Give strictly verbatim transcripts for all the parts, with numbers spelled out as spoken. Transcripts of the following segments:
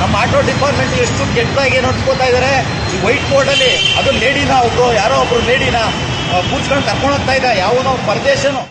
ನಮ್ಮ auto department ಎಷ್ಟು ಕೆಟ್ಟದಾಗಿ ನೋಡ್ಕೋತಾ ಇದ್ದಾರೆ. ಈ ವೈಟ್ ಬೋರ್ಡ್ ಅಲ್ಲಿ ಅದು ಲೇಡಿನ ಒಬ್ರು ಯಾರೋ ಒಬ್ರು ಲೇಡಿನ ಕೂರ್ಸ್ಕೊಂಡು ಕರ್ಕೊಂಡು ಹೋಗ್ತಾ ಇದ್ದ ಯಾವನೋ ಪರದೇಶನು.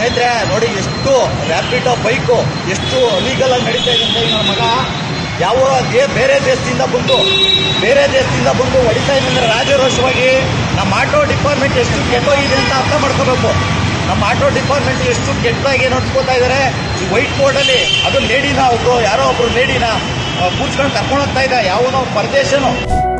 ಸ್ನೇಹಿತರೆ ನೋಡಿ, ಎಷ್ಟು ರ್ಯಾಪಿಡೋ ಬೈಕು ಎಷ್ಟು ಅಲೀಗಲ್ ಆಗಿ ನಡೀತಾ ಇದೆ ಅಂದ್ರೆ ನನ್ನ ಮಗ ಯಾವ ಬೇರೆ ದೇಶದಿಂದ ಬಂದು ಬೇರೆ ದೇಶದಿಂದ ಬಂದು ಹೊಡಿತಾ ಇದೆ ಅಂದರೆ ರಾಜರೋಷವಾಗಿ ನಮ್ಮ ಆಟೋ ಡಿಪಾರ್ಟ್ಮೆಂಟ್ ಎಷ್ಟು ಕೆಟ್ಟೋಗಿದೆ ಅಂತ ಅರ್ಥ ಮಾಡ್ಕೋಬೇಕು. ನಮ್ಮ ಆಟೋ ಡಿಪಾರ್ಟ್ಮೆಂಟ್ ಎಷ್ಟು ಕೆಟ್ಟದಾಗಿ ನೋಡ್ಕೋತಾ ಇದ್ದಾರೆ. ಈ ವೈಟ್ ಬೋರ್ಡಲ್ಲಿ ಅದು ಲೇಡಿನ ಒಬ್ರು ಯಾರೋ ಒಬ್ರು ಲೇಡಿನ ಕೂರ್ಸ್ಕೊಂಡು ಕರ್ಕೊಂಡು ಹೋಗ್ತಾ ಇದ್ದ ಯಾವನೋ ಪರದೇಶನು.